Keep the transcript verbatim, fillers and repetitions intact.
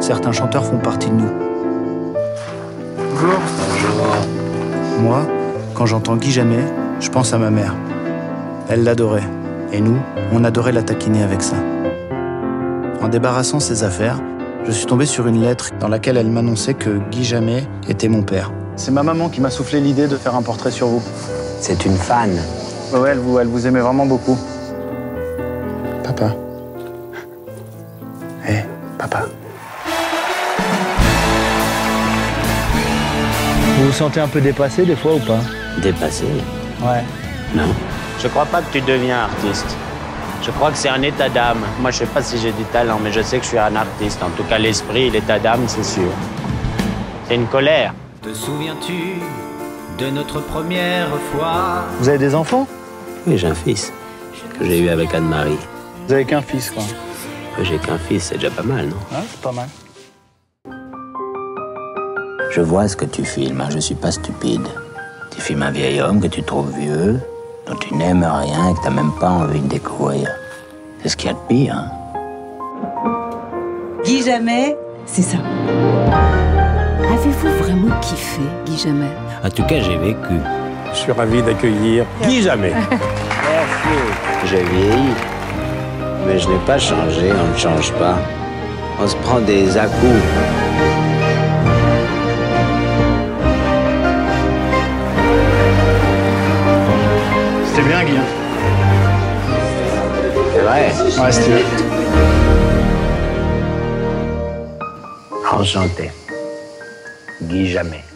Certains chanteurs font partie de nous. Bonjour. Bonjour. Moi, quand j'entends Guy Jamet, je pense à ma mère. Elle l'adorait. Et nous, on adorait la taquiner avec ça. En débarrassant ses affaires, je suis tombé sur une lettre dans laquelle elle m'annonçait que Guy Jamet était mon père. C'est ma maman qui m'a soufflé l'idée de faire un portrait sur vous. C'est une fan. Ouais, elle vous, elle vous aimait vraiment beaucoup. Papa. Hé, hey, papa. Vous vous sentez un peu dépassé des fois ou pas? Dépassé? Ouais. Non. Je crois pas que tu deviens artiste. Je crois que c'est un état d'âme. Moi, je sais pas si j'ai du talent, mais je sais que je suis un artiste. En tout cas, l'esprit, l'état d'âme, c'est sûr. C'est une colère. Te souviens-tu de notre première fois? Vous avez des enfants? Oui, j'ai un fils que j'ai eu avec Anne-Marie. Vous avez qu'un fils, quoi? Que j'ai qu'un fils, c'est déjà pas mal, non? Ouais, c'est pas mal. Je vois ce que tu filmes, hein. Je suis pas stupide. Tu filmes un vieil homme que tu trouves vieux, dont tu n'aimes rien et que t'as même pas envie de découvrir. C'est ce qu'il y a de pire, hein. Guy Jamet, c'est ça. Avez-vous vraiment kiffé, Guy Jamet? En tout cas, j'ai vécu. Je suis ravi d'accueillir Guy Jamet. Merci. J'ai vieilli, mais je n'ai pas changé, on ne change pas. On se prend des à-coups. C'était bien, Guy. C'est vrai? Ouais, c'était. Enchanté. Guy Jamet.